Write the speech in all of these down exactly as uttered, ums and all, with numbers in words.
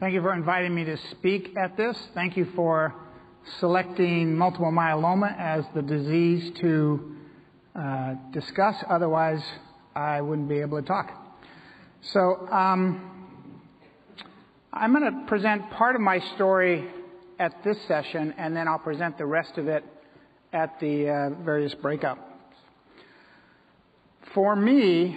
Thank you for inviting me to speak at this. Thank you for selecting multiple myeloma as the disease to uh, discuss. Otherwise, I wouldn't be able to talk. So um, I'm going to present part of my story at this session, and then I'll present the rest of it at the uh, various breakouts. For me,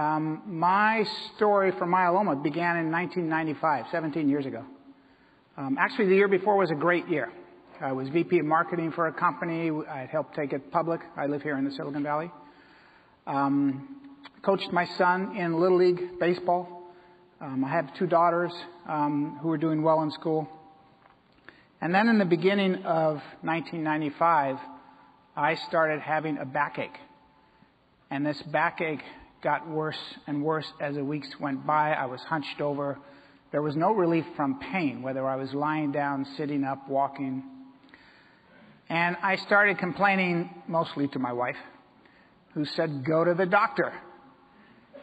Um, my story for myeloma began in nineteen ninety-five, seventeen years ago. Um, actually, the year before was a great year. I was V P of marketing for a company. I helped take it public. I live here in the Silicon Valley. Um, coached my son in Little League baseball. Um, I have two daughters um, who were doing well in school. And then in the beginning of nineteen ninety-five, I started having a backache. And this backache got worse and worse as the weeks went by. I was hunched over. There was no relief from pain, whether I was lying down, sitting up, walking. And I started complaining mostly to my wife, who said, go to the doctor.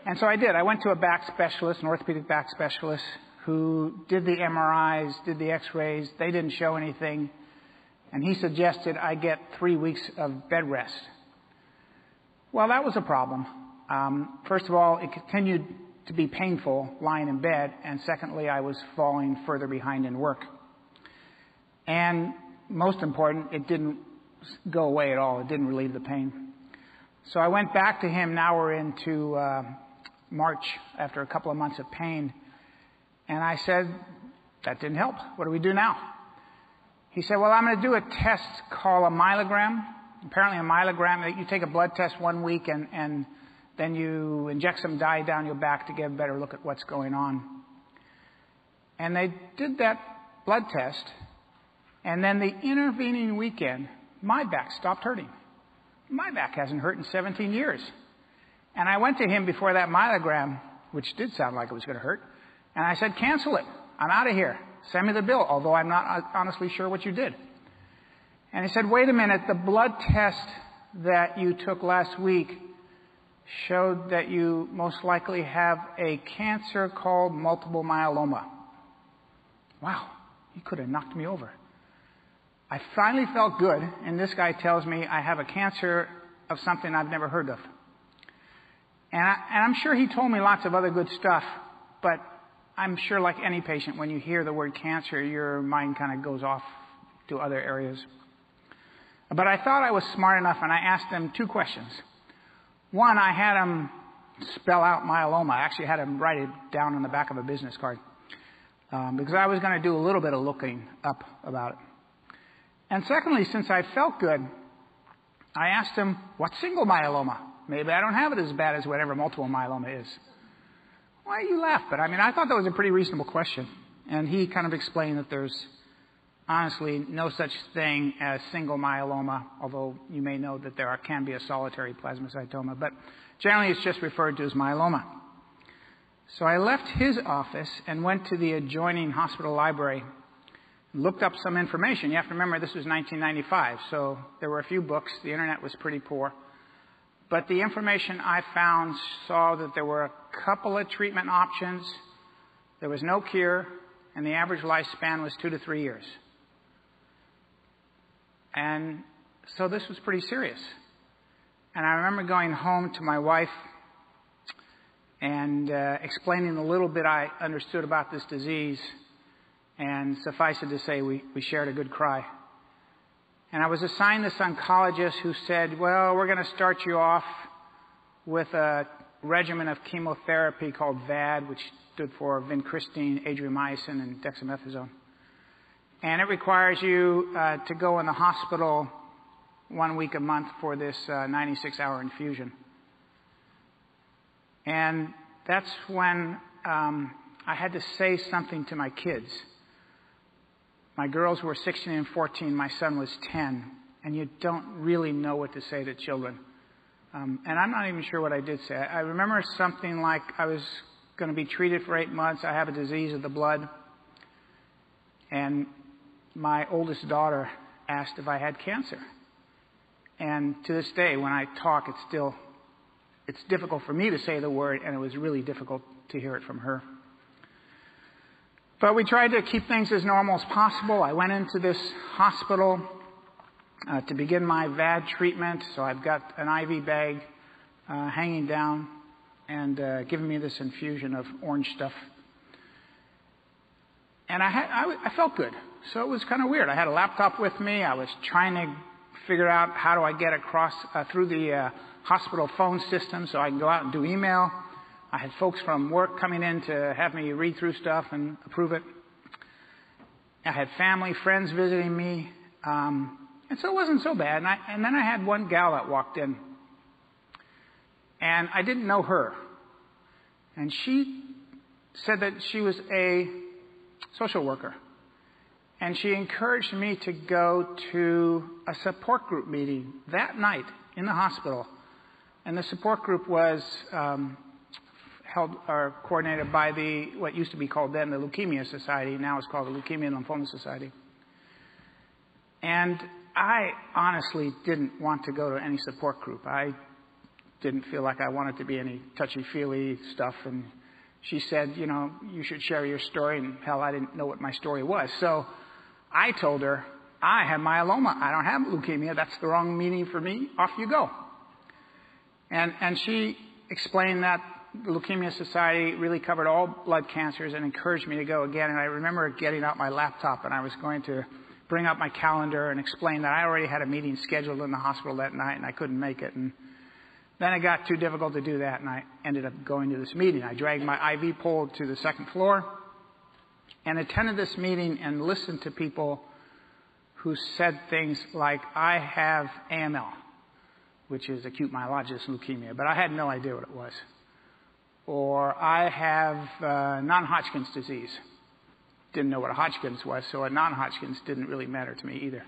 And so I did. I went to a back specialist, an orthopedic back specialist, who did the M R Is, did the x-rays. They didn't show anything. And he suggested I get three weeks of bed rest. Well, that was a problem. Um, first of all, it continued to be painful lying in bed, and secondly, I was falling further behind in work. And most important, it didn't go away at all. It didn't relieve the pain. So I went back to him. Now we're into uh, March, after a couple of months of pain, and I said, that didn't help. What do we do now? He said, well, I'm going to do a test called a myelogram. Apparently a myelogram, you take a blood test one week and, and then you inject some dye down your back to get a better look at what's going on. And they did that blood test, and then the intervening weekend, my back stopped hurting. My back hasn't hurt in seventeen years. And I went to him before that myelogram, which did sound like it was going to hurt, and I said, cancel it. I'm out of here. Send me the bill, although I'm not honestly sure what you did. And he said, wait a minute, the blood test that you took last week showed that you most likely have a cancer called multiple myeloma. Wow, he could have knocked me over. I finally felt good, and this guy tells me I have a cancer of something I've never heard of. And, I, and I'm sure he told me lots of other good stuff, but I'm sure like any patient, when you hear the word cancer, your mind kind of goes off to other areas. But I thought I was smart enough, and I asked them two questions. One, I had him spell out myeloma. I actually had him write it down on the back of a business card um, because I was going to do a little bit of looking up about it. And secondly, since I felt good, I asked him, what single myeloma? Maybe I don't have it as bad as whatever multiple myeloma is. Why do you laugh? But I mean, I thought that was a pretty reasonable question. And he kind of explained that there's honestly no such thing as single myeloma, although you may know that there are, can be a solitary plasmacytoma, but generally it's just referred to as myeloma. So I left his office and went to the adjoining hospital library, looked up some information. You have to remember this was nineteen ninety-five, so there were a few books. The internet was pretty poor. But the information I found saw that there were a couple of treatment options, there was no cure, and the average lifespan was two to three years. And so this was pretty serious. And I remember going home to my wife and uh, explaining a little bit I understood about this disease. And suffice it to say, we, we shared a good cry. And I was assigned this oncologist who said, well, we're going to start you off with a regimen of chemotherapy called V A D, which stood for vincristine, adriamycin, and dexamethasone. And it requires you uh, to go in the hospital one week a month for this ninety-six hour uh, infusion. And that's when um, I had to say something to my kids. My girls were sixteen and fourteen. My son was ten. And you don't really know what to say to children. Um, and I'm not even sure what I did say. I remember something like I was going to be treated for eight months. I have a disease of the blood. And my oldest daughter asked if I had cancer. And to this day, when I talk, it's still, it's difficult for me to say the word, and it was really difficult to hear it from her. But we tried to keep things as normal as possible. I went into this hospital uh, to begin my V A D treatment, so I've got an I V bag uh, hanging down and uh, giving me this infusion of orange stuff. And I, had, I, I felt good, so it was kind of weird. I had a laptop with me. I was trying to figure out how do I get across uh, through the uh, hospital phone system so I can go out and do email. I had folks from work coming in to have me read through stuff and approve it. I had family, friends visiting me, um, and so it wasn't so bad. And, I, and then I had one gal that walked in, and I didn't know her. And she said that she was a social worker, and she encouraged me to go to a support group meeting that night in the hospital. And the support group was um, held or coordinated by the what used to be called then the Leukemia Society, now it's called the Leukemia and Lymphoma Society. And I honestly didn't want to go to any support group. I didn't feel like I wanted to be any touchy-feely stuff. And she said, you know, you should share your story. And hell, I didn't know what my story was. So I told her, I have myeloma. I don't have leukemia. That's the wrong meaning for me. Off you go. And, and she explained that the Leukemia Society really covered all blood cancers and encouraged me to go again. And I remember getting out my laptop, and I was going to bring out my calendar and explain that I already had a meeting scheduled in the hospital that night and I couldn't make it. And then it got too difficult to do that, and I ended up going to this meeting. I dragged my I V pole to the second floor and attended this meeting and listened to people who said things like, I have A M L, which is acute myelogenous leukemia, but I had no idea what it was. Or I have uh, non-Hodgkin's disease. Didn't know what a Hodgkin's was, so a non-Hodgkin's didn't really matter to me either.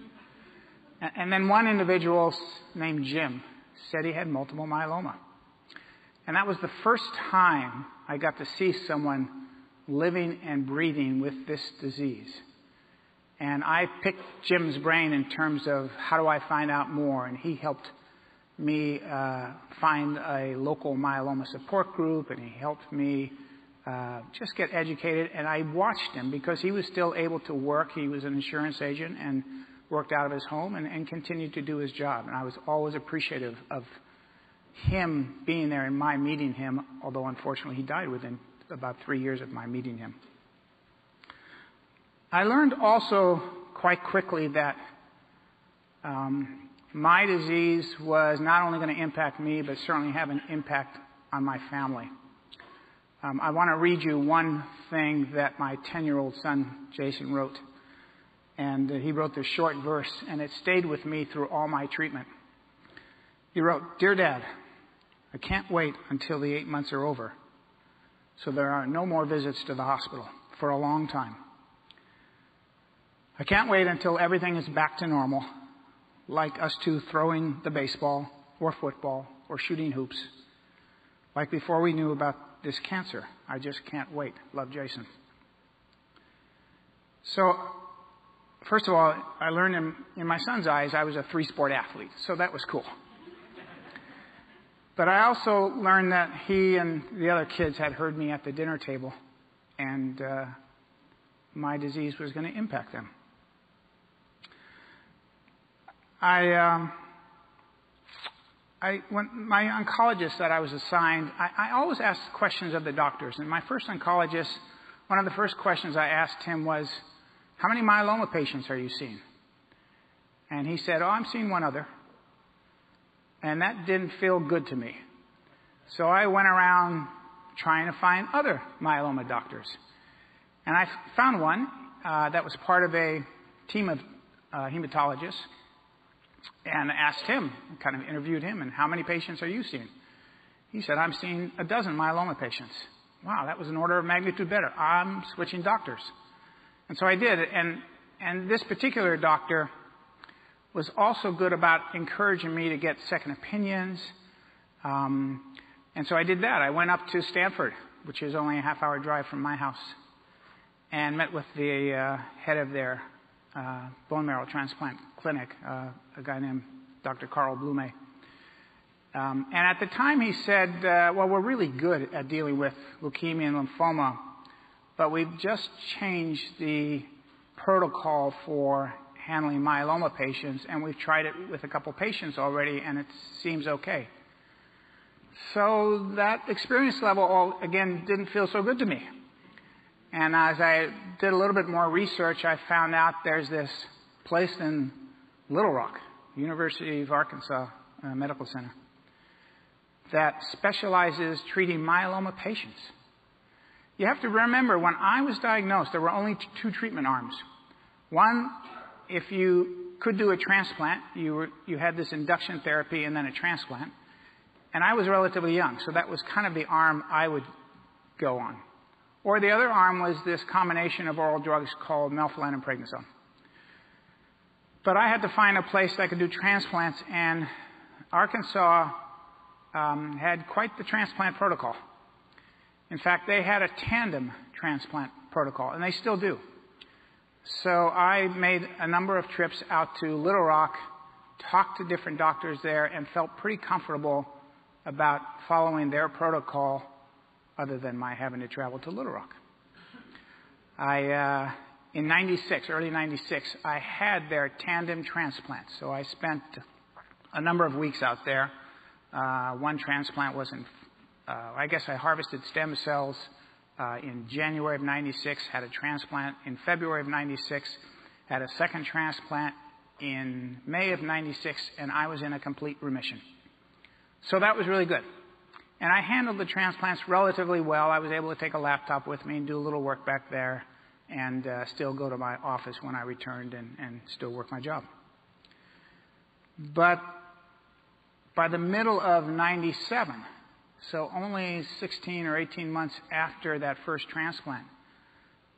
And, and then one individual named Jim said he had multiple myeloma. And that was the first time I got to see someone living and breathing with this disease. And I picked Jim's brain in terms of how do I find out more, and he helped me uh, find a local myeloma support group, and he helped me uh, just get educated. And I watched him because he was still able to work. He was an insurance agent and worked out of his home and, and continued to do his job. And I was always appreciative of him being there and my meeting him, although unfortunately he died within about three years of my meeting him. I learned also quite quickly that um, my disease was not only going to impact me, but certainly have an impact on my family. Um, I want to read you one thing that my ten-year-old son, Jason, wrote. And he wrote this short verse, and it stayed with me through all my treatment. He wrote, Dear Dad, I can't wait until the eight months are over, so there are no more visits to the hospital for a long time. I can't wait until everything is back to normal, like us two throwing the baseball or football or shooting hoops, like before we knew about this cancer. I just can't wait. Love, Jason. So, first of all, I learned in, in my son's eyes I was a three-sport athlete, so that was cool. But I also learned that he and the other kids had heard me at the dinner table, and uh, my disease was going to impact them. I, um, I, when my oncologist that I was assigned, I, I always asked questions of the doctors, and my first oncologist, one of the first questions I asked him was, how many myeloma patients are you seeing? And he said, oh, I'm seeing one other. And that didn't feel good to me. So I went around trying to find other myeloma doctors. And I found one uh, that was part of a team of uh, hematologists, and asked him, kind of interviewed him, and how many patients are you seeing? He said, I'm seeing a dozen myeloma patients. Wow, that was an order of magnitude better. I'm switching doctors. And so I did, and, and this particular doctor was also good about encouraging me to get second opinions, um, and so I did that. I went up to Stanford, which is only a half-hour drive from my house, and met with the uh, head of their uh, bone marrow transplant clinic, uh, a guy named Doctor Carl Blume. Um, and at the time he said, uh, well, we're really good at dealing with leukemia and lymphoma, but we've just changed the protocol for handling myeloma patients, and we've tried it with a couple patients already, and it seems okay. So that experience level, all, again, didn't feel so good to me. And as I did a little bit more research, I found out there's this place in Little Rock, University of Arkansas uh, Medical Center, that specializes treating myeloma patients. You have to remember, when I was diagnosed, there were only two treatment arms. One, if you could do a transplant, you, were, you had this induction therapy and then a transplant. And I was relatively young, so that was kind of the arm I would go on. Or the other arm was this combination of oral drugs called melphalan and prednisone. But I had to find a place that could do transplants, and Arkansas um, had quite the transplant protocol. In fact, they had a tandem transplant protocol, and they still do. So I made a number of trips out to Little Rock, talked to different doctors there, and felt pretty comfortable about following their protocol other than my having to travel to Little Rock. I, uh, in ninety-six, early ninety-six, I had their tandem transplant. So I spent a number of weeks out there. Uh, one transplant was in, uh, I guess I harvested stem cells uh, in January of ninety-six, had a transplant in February of ninety-six, had a second transplant in May of ninety-six, and I was in a complete remission. So that was really good. And I handled the transplants relatively well. I was able to take a laptop with me and do a little work back there and uh, still go to my office when I returned and, and still work my job. But by the middle of ninety-seven, so only sixteen or eighteen months after that first transplant,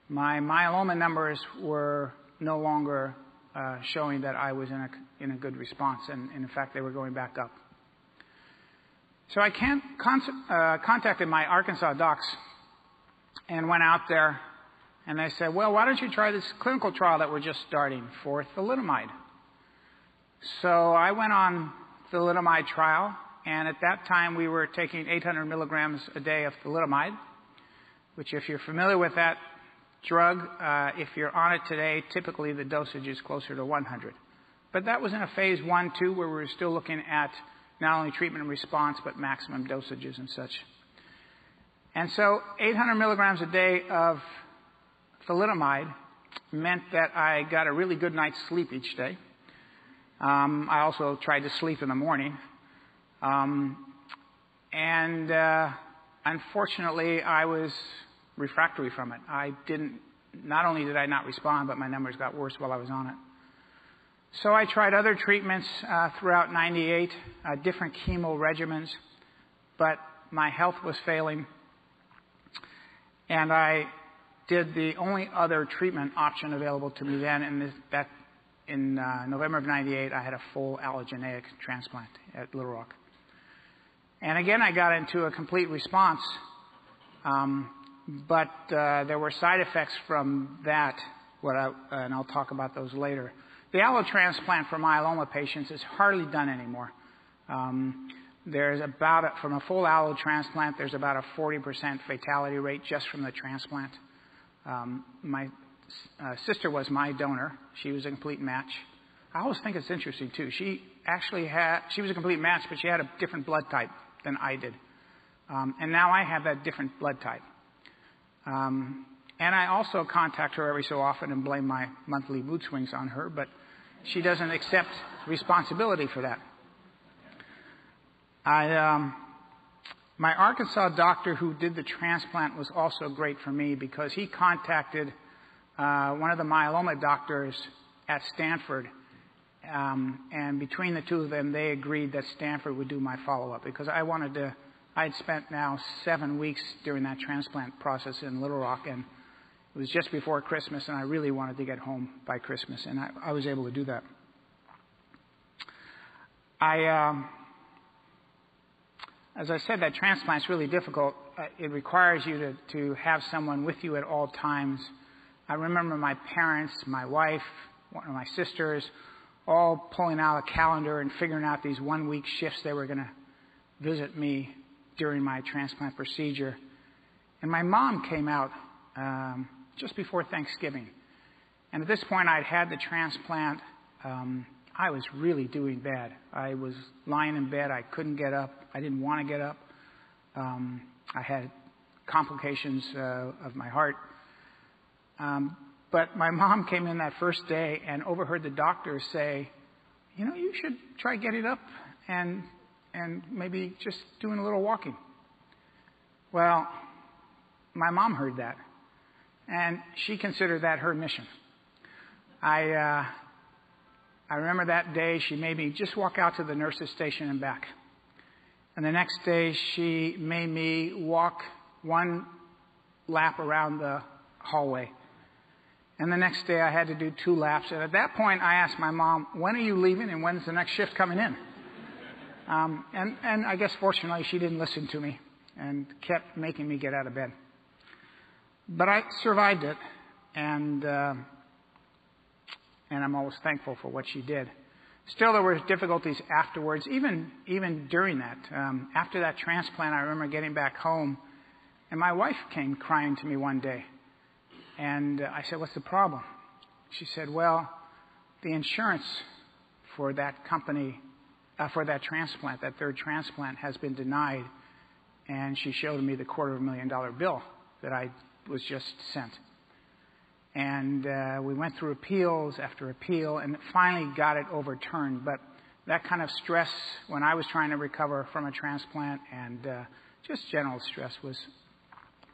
my myeloma numbers were no longer uh, showing that I was in a, in a good response, and, and in fact they were going back up. So I can, uh, contacted my Arkansas docs and went out there, and they said, well, why don't you try this clinical trial that we're just starting for thalidomide? So I went on thalidomide trial, and at that time we were taking eight hundred milligrams a day of thalidomide, which, if you're familiar with that drug, uh, if you're on it today, typically the dosage is closer to one hundred. But that was in a phase one, two, where we were still looking at not only treatment and response, but maximum dosages and such. And so eight hundred milligrams a day of thalidomide meant that I got a really good night's sleep each day. Um, I also tried to sleep in the morning. Um, and uh, unfortunately, I was refractory from it. I didn't, not only did I not respond, but my numbers got worse while I was on it. So I tried other treatments uh, throughout ninety-eight, uh, different chemo regimens, but my health was failing. And I did the only other treatment option available to me then, and this, that in uh, November of ninety-eight, I had a full allogeneic transplant at Little Rock. And again, I got into a complete response, um, but uh, there were side effects from that, what I, and I'll talk about those later. The allotransplant for myeloma patients is hardly done anymore. Um, there's about, a, from a full allotransplant, there's about a forty percent fatality rate just from the transplant. Um, my uh, sister was my donor. She was a complete match. I always think it's interesting, too. She actually had, she was a complete match, but she had a different blood type than I did. Um, and now I have that different blood type. Um, and I also contact her every so often and blame my monthly mood swings on her, but she doesn't accept responsibility for that. I, um, my Arkansas doctor who did the transplant was also great for me because he contacted uh, one of the myeloma doctors at Stanford, um, and between the two of them, they agreed that Stanford would do my follow-up because I wanted to. I had spent now seven weeks during that transplant process in Little Rock, and it was just before Christmas, and I really wanted to get home by Christmas, and I, I was able to do that. I, um, as I said, that transplant's really difficult. Uh, it requires you to, to have someone with you at all times. I remember my parents, my wife, one of my sisters, all pulling out a calendar and figuring out these one-week shifts they were going to visit me during my transplant procedure. And my mom came out um, just before Thanksgiving. And at this point, I'd had the transplant. Um, I was really doing bad. I was lying in bed. I couldn't get up. I didn't want to get up. Um, I had complications uh, of my heart. Um, but my mom came in that first day and overheard the doctor say, you know, you should try getting up and, and maybe just doing a little walking. Well, my mom heard that, and she considered that her mission. I, uh, I remember that day she made me just walk out to the nurse's station and back. And the next day she made me walk one lap around the hallway. And the next day I had to do two laps. And at that point I asked my mom, when are you leaving and when's the next shift coming in? Um, and, and I guess fortunately she didn't listen to me and kept making me get out of bed. But I survived it, and uh, and I'm always thankful for what she did. Still, there were difficulties afterwards, even even during that. Um, after that transplant, I remember getting back home, and my wife came crying to me one day, and uh, I said, "What's the problem?" She said, "Well, the insurance for that company, uh, for that transplant, that third transplant, has been denied." And she showed me the quarter of a million dollar bill that I was just sent. And uh, we went through appeals after appeal and finally got it overturned. But that kind of stress when I was trying to recover from a transplant and uh, just general stress was,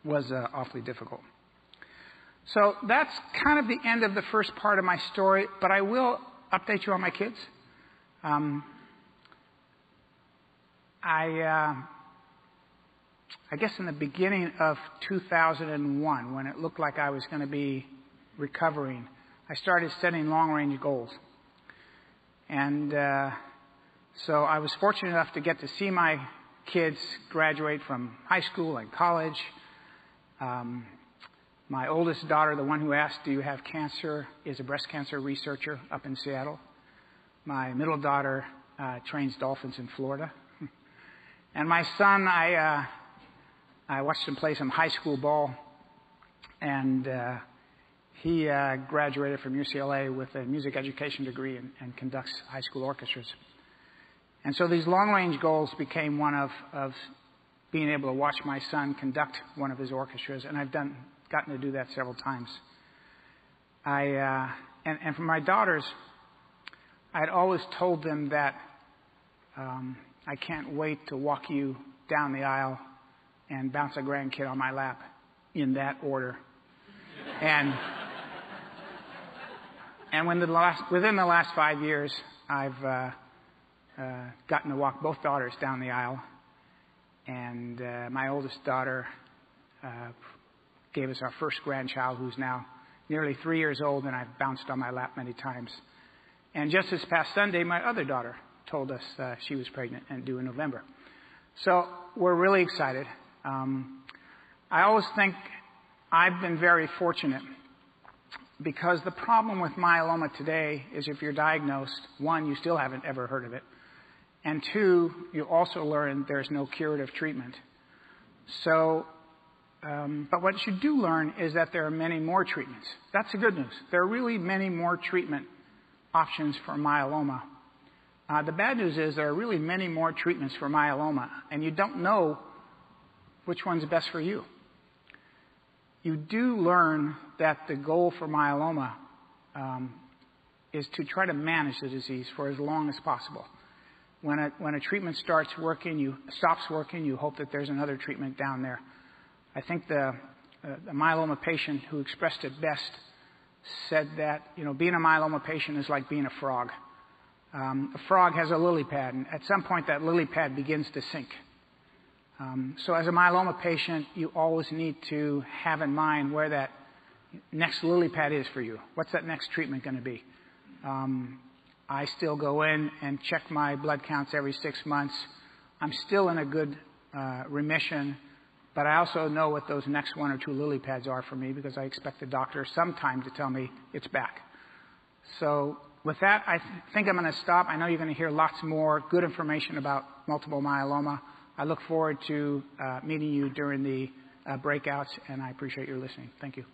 was uh, awfully difficult. So that's kind of the end of the first part of my story, but I will update you on my kids. Um, I... Uh, I guess in the beginning of two thousand one, when it looked like I was going to be recovering, I started setting long-range goals. And uh, so I was fortunate enough to get to see my kids graduate from high school and college. Um, my oldest daughter, the one who asked, do you have cancer, is a breast cancer researcher up in Seattle. My middle daughter uh, trains dolphins in Florida. And my son, I... Uh, I watched him play some high school ball, and uh, he uh, graduated from U C L A with a music education degree and, and conducts high school orchestras. And so these long-range goals became one of, of being able to watch my son conduct one of his orchestras, and I've done gotten to do that several times. I uh, and, and for my daughters, I had always told them that um, I can't wait to walk you down the aisle and bounce a grandkid on my lap in that order. And and when the last, within the last five years, I've uh, uh, gotten to walk both daughters down the aisle. And uh, my oldest daughter uh, gave us our first grandchild, who's now nearly three years old, and I've bounced on my lap many times. And just this past Sunday, my other daughter told us uh, she was pregnant and due in November. So we're really excited. Um, I always think I've been very fortunate because the problem with myeloma today is if you're diagnosed, one, you still haven't ever heard of it, and two, you also learn there's no curative treatment. So, um, but what you do learn is that there are many more treatments. That's the good news. There are really many more treatment options for myeloma. Uh, the bad news is there are really many more treatments for myeloma, and you don't know which one's best for you. You do learn that the goal for myeloma um, is to try to manage the disease for as long as possible. When a, when a treatment starts working, you stops working, you hope that there's another treatment down there. I think the, uh, the myeloma patient who expressed it best said that, you know, being a myeloma patient is like being a frog. Um, a frog has a lily pad, and at some point that lily pad begins to sink. Um, so as a myeloma patient, you always need to have in mind where that next lily pad is for you. What's that next treatment going to be? Um, I still go in and check my blood counts every six months. I'm still in a good uh, remission, but I also know what those next one or two lily pads are for me because I expect the doctor sometime to tell me it's back. So with that, I th- think I'm going to stop. I know you're going to hear lots more good information about multiple myeloma. I look forward to uh, meeting you during the uh, breakouts, and I appreciate your listening. Thank you.